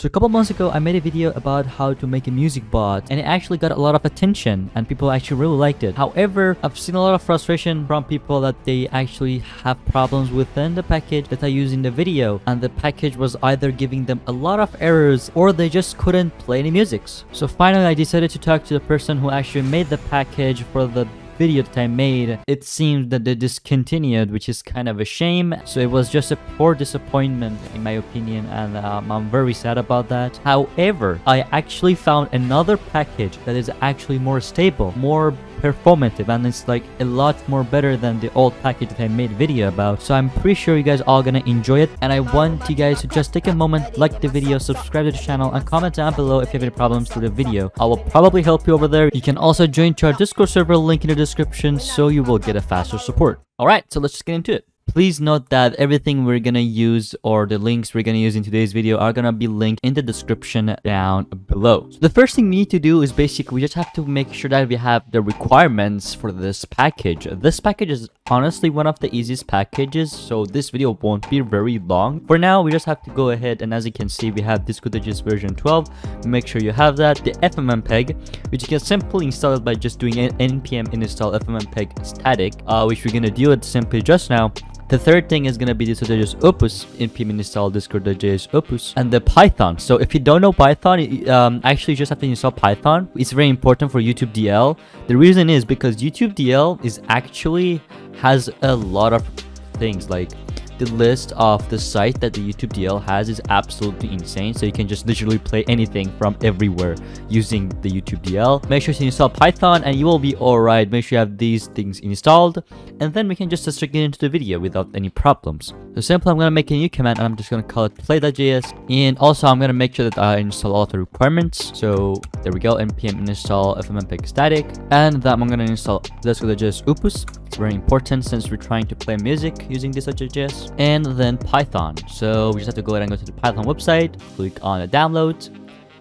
So a couple months ago, I made a video about how to make a music bot, and it actually got a lot of attention and people actually really liked it. However, I've seen a lot of frustration from people that they actually have problems within the package that I used in the video, and the package was either giving them a lot of errors or they just couldn't play any music. So finally, I decided to talk to the person who actually made the package for the video that I made. It seems that they discontinued, which is kind of a shame. So it was just a poor disappointment in my opinion, and I'm very sad about that. However, I actually found another package that is actually more stable, more performative, and it's like a lot more better than the old package that I made video about. So I'm pretty sure you guys are gonna enjoy it, and I want you guys to just take a moment, like the video, subscribe to the channel, and comment down below if you have any problems through the video. I will probably help you over there. You can also join to our Discord server, link in the description, so you will get a faster support. Alright, so let's just get into it. Please note that everything we're gonna use, or the links we're gonna use in today's video, are gonna be linked in the description down below. So the first thing we need to do is basically we just have to make sure that we have the requirements for this package. This package is honestly one of the easiest packages, so this video won't be very long. For now, we just have to go ahead, and as you can see, we have DisCruft.js version 12. Make sure you have that. The ffmpeg, which you can simply install it by just doing an npm install ffmpeg static, which we're gonna deal with simply just now. The third thing is going to be DisCruft.js opus, npm install Discord.js opus, and the Python. So if you don't know Python, actually just have to install Python. It's very important for YouTube DL. The reason is because YouTube DL is actually has a lot of things. Like the list of the site that the YouTube DL has is absolutely insane. So you can just literally play anything from everywhere using the YouTube DL. Make sure to install Python and you will be alright. Make sure you have these things installed, and then we can just straight get into the video without any problems. So simply I'm going to make a new command, and I'm just going to call it play.js. And also I'm going to make sure that I install all the requirements. So there we go, npm install ffmpeg static. And then I'm going to install Discord.js opus. It's very important since we're trying to play music using Discord.js. And then Python. So we just have to go ahead and go to the Python website, click on the download,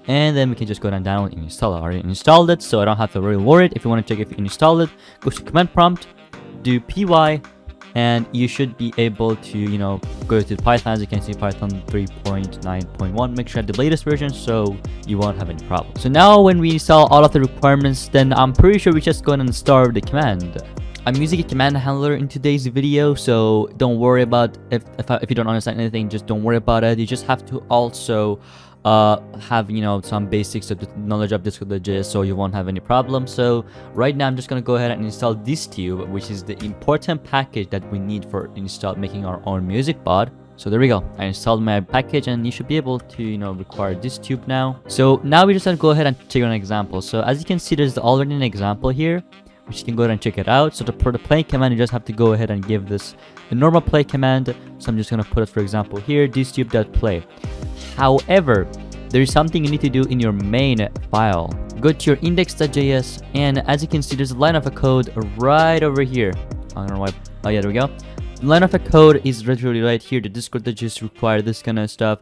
and then we can just go ahead and download and install it. I already installed it, so I don't have to really worry it. If you want to check if you installed it, go to command prompt, do py, and you should be able to, you know, go to Python. As you can see, Python 3.9.1. Make sure you have the latest version so you won't have any problem. So now when we install all of the requirements, then I'm pretty sure we just go ahead and start the command. I'm using a command handler in today's video, so don't worry about if you don't understand anything, just don't worry about it. You just have to also have, you know, some basics of the knowledge of Discord.js, so you won't have any problem. So right now I'm just going to go ahead and install DisTube, which is the important package that we need for making our own music bot. So there we go, I installed my package, and you should be able to, you know, require DisTube now. So now we just have to go ahead and check an example. So as you can see, there's already an example here, which you can go ahead and check it out. So for the play command, you just have to go ahead and give this the normal play command. So I'm just going to put it, for example, here, distube.play. However, there is something you need to do in your main file. Go to your index.js, and as you can see, there's a line of a code right over here. I don't know why. Oh yeah, there we go. The line of a code is literally right here. The Discord.js require this kind of stuff.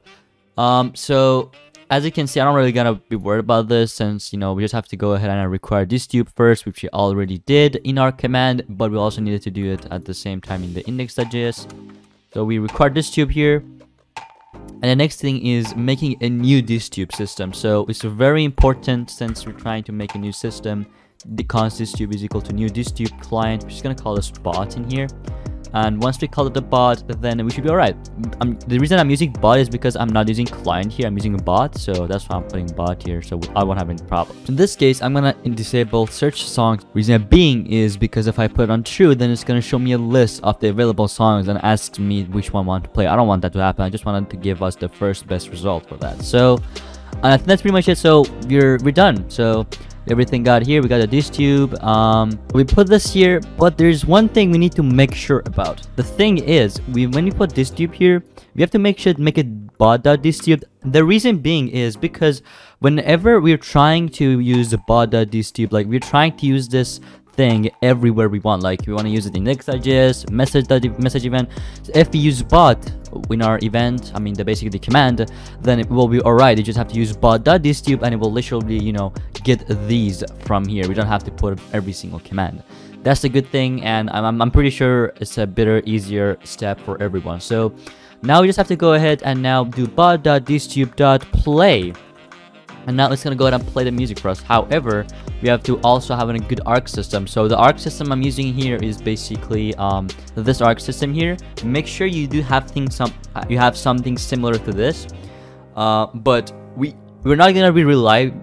So as you can see, I'm not really gonna be worried about this since, you know, we just have to go ahead and require DisTube first, which we already did in our command, but we also needed to do it at the same time in the index.js. So we require DisTube here. And the next thing is making a new DisTube system. So it's very important since we're trying to make a new system. The const DisTube is equal to new DisTube client. We're just gonna call this bot in here. And once we call it the bot, then we should be alright. The reason I'm using bot is because I'm not using client here. I'm using a bot, so that's why I'm putting bot here, so I won't have any problems. In this case, I'm gonna disable search songs. Reason being is because if I put on true, then it's gonna show me a list of the available songs and asks me which one I want to play. I don't want that to happen. I just wanted to give us the first best result for that. So, and I think that's pretty much it. So we're done. So everything got here, we got a DisTube, we put this here, but there's one thing we need to make sure about. The thing is, when we put DisTube here, we have to make sure to make it bot.distube. The reason being is because whenever we're trying to use the bot.distube, like we're trying to use this thing everywhere we want. Like we want to use it in index.js, message event. So if we use bot in our event, I mean basically the command, then it will be alright. You just have to use bot.distube and it will literally, you know, get these from here. We don't have to put every single command. That's a good thing, and I'm pretty sure it's a better, easier step for everyone. So Now we just have to go ahead and now do bot.distube.play. And now it's going to go ahead and play the music for us. However, we have to also have a good arc system. So the arc system I'm using here is basically this arc system here. Make sure you do have things something similar to this. But we're not going to be really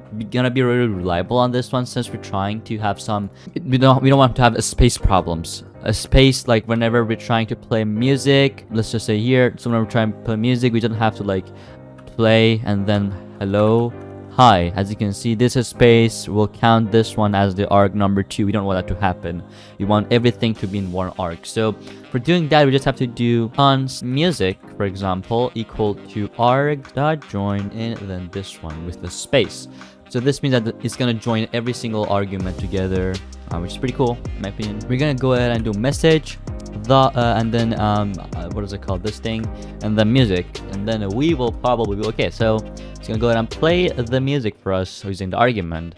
reliable on this one, since we're trying to have some, we don't want to have a space problems. A space, like whenever we're trying to play music, let's just say here, so whenever we're trying to play music, we don't have to like play and then hello, hi. As you can see, this is space. We'll count this one as the arc number 2. We don't want that to happen. We want everything to be in one arc. So for doing that, we just have to do const music, for example, equal to arg.join, and then this one with the space. So this means that it's going to join every single argument together, which is pretty cool in my opinion. We're going to go ahead and do message and then music, and then we will probably be okay. So it's gonna go ahead and play the music for us using the argument.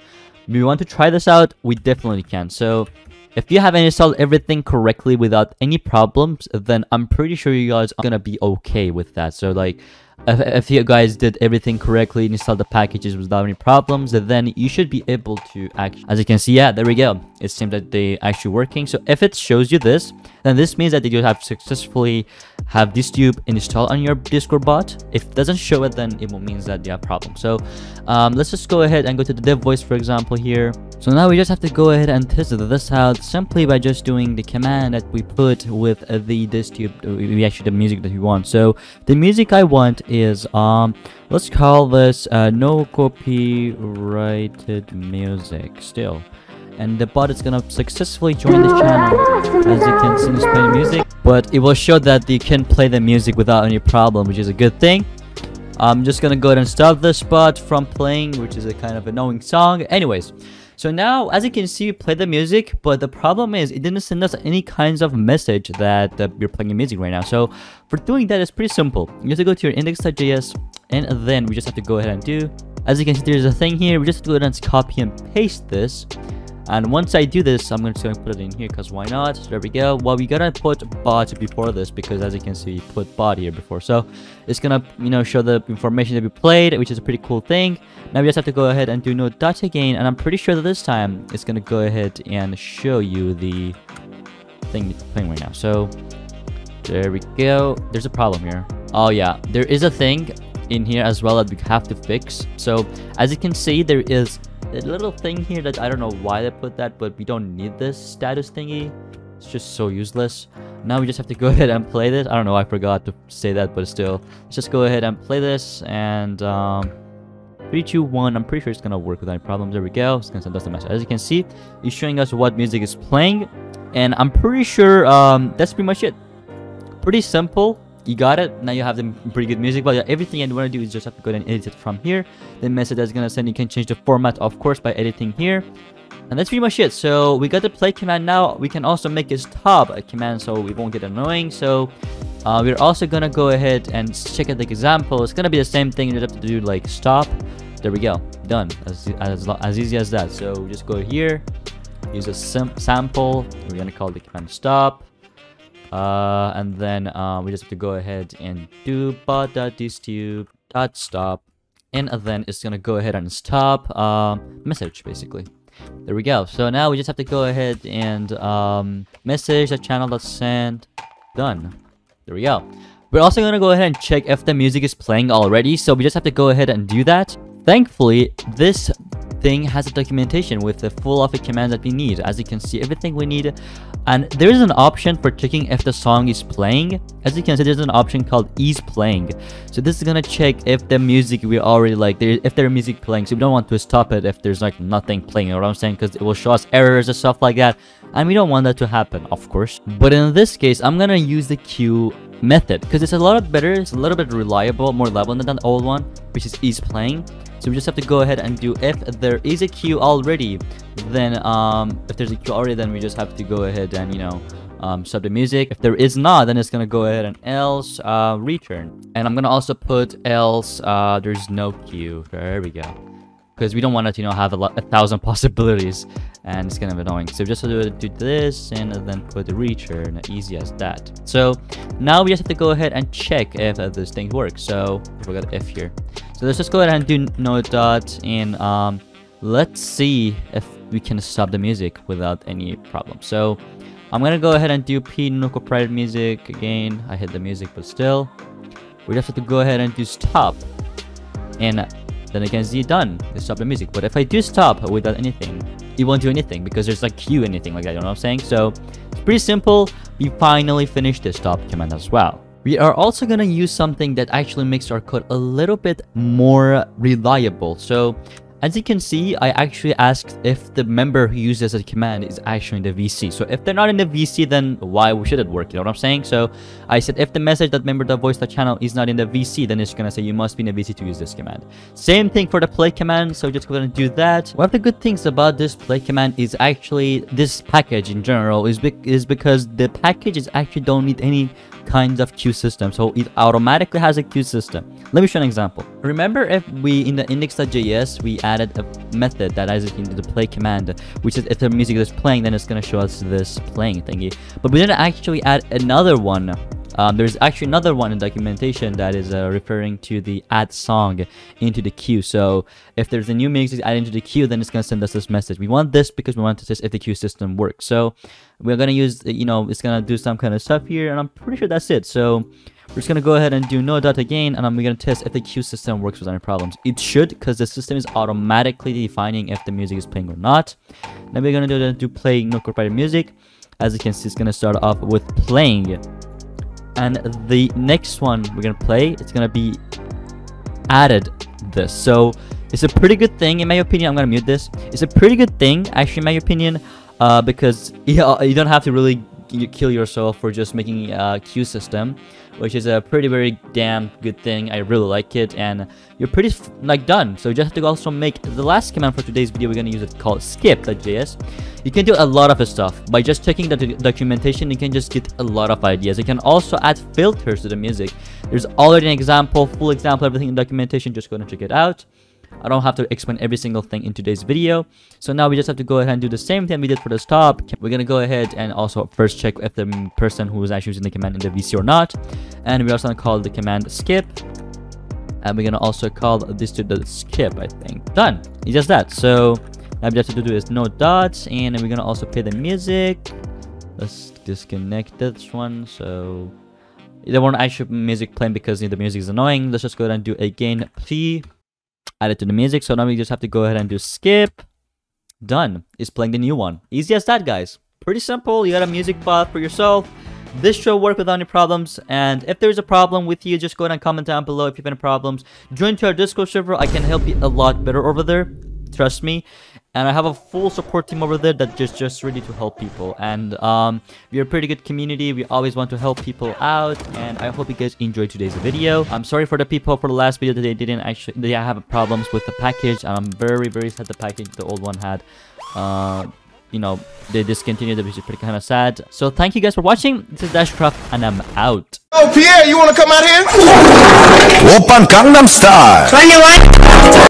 We want to try this out, we definitely can. So if you have installed everything correctly without any problems, then I'm pretty sure you guys are gonna be okay with that. So like if you guys did everything correctly and installed the packages without any problems, then you should be able to actually, as you can see, yeah, there we go. It seems that they actually working. So if it shows you this, then this means that you have successfully have DisTube installed on your Discord bot. If it doesn't show it, then it will means that they have problems. So let's just go ahead and go to the dev voice, for example, here. So now we just have to go ahead and test this out simply by just doing the command that we put with the DisTube, actually the music that we want. So the music I want is let's call this no copyrighted music still, and the bot is gonna successfully join the channel. As you can see, it's playing music, but it will show that you can play the music without any problem, which is a good thing. I'm just gonna go ahead and stop this bot from playing, which is a kind of annoying song. Anyways, so now as you can see, we play the music, but the problem is it didn't send us any kinds of message that we're playing music right now. So for doing that, it's pretty simple. You have to go to your index.js, and then we just have to go ahead and do, as you can see, there's a thing here. We just have to go ahead and copy and paste this. And once I do this, I'm just going to put it in here because why not? So there we go. Well, we gotta put bot before this because, as you can see, we put bot here before. So it's gonna, you know, show the information that we played, which is a pretty cool thing. Now we just have to go ahead and do no dot again, and I'm pretty sure that this time it's gonna go ahead and show you the thing that's playing right now. So there we go. There's a problem here. Oh yeah, there is a thing in here as well that we have to fix. So as you can see, there is a little thing here that I don't know why they put that, but we don't need this status thingy. It's just so useless. Now we just have to go ahead and play this. I don't know, I forgot to say that, but still, let's just go ahead and play this, and 3, 2, 1. I'm pretty sure it's gonna work without any problems. There we go. It's gonna send us the message. As you can see, it's showing us what music is playing, and I'm pretty sure that's pretty much it. Pretty simple. You got it. Now you have the pretty good music, but yeah, everything you want to do is just have to go ahead and edit it from here. The message that's gonna send, you can change the format, of course, by editing here, and that's pretty much it. So we got the play command. Now we can also make it stop a command, so we won't get annoying. So we're also gonna go ahead and check out the example. It's gonna be the same thing. You just have to do like stop. There we go. Done. As easy as that. So we just go here, use a sample. We're gonna call the command stop. And then we just have to go ahead and do bot.distube.stop, and then it's gonna go ahead and stop message basically. There we go. So now we just have to go ahead and message the channel that's sent. Done. There we go. We're also gonna go ahead and check if the music is playing already, so we just have to go ahead and do that. Thankfully, this thing has a documentation with the full of the commands that we need. As you can see, everything we need, and there is an option for checking if the song is playing. As you can see, there's an option called is playing. So this is gonna check if the music we already like there, if there's music playing. So we don't want to stop it if there's like nothing playing, you know what I'm saying, because it will show us errors and stuff like that, and we don't want that to happen, of course. But in this case, I'm gonna use the queue method because it's a lot better, it's a little bit reliable, more reliable than the old one, which is playing. So we just have to go ahead and do if there is a queue already, then if there's a queue already, then we just have to go ahead and, you know, sub the music. If there is not, then it's gonna go ahead and else return, and I'm gonna also put else there's no queue. There we go. because we don't want it to, you know, have a thousand possibilities, and it's kind of annoying. So just to do this and then put the reacher, and easy as that. So now we just have to go ahead and check if this thing works. So I forgot F here. So let's just go ahead and do node dot, and let's see if we can stop the music without any problem. So I'm gonna go ahead and do p nuko private music again. I hit the music, but still, we just have to go ahead and do stop, and then I can see done. Let's stop the music. But if I do stop without anything, it won't do anything because there's like Q anything like that. You know what I'm saying? So it's pretty simple. We finally finished the stop command as well. We are also gonna use something that actually makes our code a little bit more reliable. So as you can see, I actually asked if the member who uses a command is actually in the VC. So if they're not in the VC, then why should it work? You know what I'm saying? So I said if the message that member.voice.channel is not in the VC, then it's gonna say you must be in the VC to use this command. Same thing for the play command, so just go ahead and do that. One of the good things about this play command is actually this package in general is because the packages actually don't need any kinds of queue system, so it automatically has a queue system. Let me show an example. Remember, if we in the index.js we added a method that is into the play command, which is if the music is playing, then it's going to show us this playing thingy. But we didn't actually add another one. There's actually another one in documentation that is referring to the add song into the queue. So if there's a new music added into the queue, then it's going to send us this message. We want this because we want to test if the queue system works. So we're going to use, you know, it's going to do some kind of stuff here, and I'm pretty sure that's it. So we're just going to go ahead and do node dot again, and I'm going to test if the queue system works without any problems. It should, because the system is automatically defining if the music is playing or not. Then we're going to do play no copyrighted music. As you can see, it's going to start off with playing. And the next one we're going to play, it's going to be added this. So it's a pretty good thing, in my opinion. I'm going to mute this. It's a pretty good thing, actually, in my opinion, because you don't have to really kill yourself for just making a queue system, which is a pretty very damn good thing. I really like it, and you're pretty like done. So you just have to also make the last command for today's video. We're going to use it called skip.js. You can do a lot of stuff by just checking the documentation. You can just get a lot of ideas. You can also add filters to the music. There's already an example, full example, everything in documentation. Just go and check it out. I don't have to explain every single thing in today's video. So now we just have to go ahead and do the same thing we did for the stop. We're going to go ahead and also first check if the person who is actually using the command in the VC or not. And we're also going to call the command skip. And we're going to also call this to the skip, I think. Done. It's just that. So now we just have to do is no dots. And we're going to also play the music. Let's disconnect this one. So they won't actually music playing because the music is annoying. Let's just go ahead and do again P. Add it to the music. So now we just have to go ahead and do skip. Done. It's playing the new one. Easy as that, guys. Pretty simple. You got a music path for yourself. This should work without any problems. And if there's a problem with you, just go ahead and comment down below if you have any problems. Join to our Discord server. I can help you a lot better over there. Trust me. And I have a full support team over there that just ready to help people. And we're a pretty good community. We always want to help people out. And I hope you guys enjoyed today's video. I'm sorry for the people for the last video that they didn't actually. They have problems with the package. And I'm very sad the package the old one had. You know, they discontinued it, which is pretty kind of sad. So thank you guys for watching. This is DashCruft, and I'm out. Oh, Pierre, you want to come out here? Open Gangnam Style.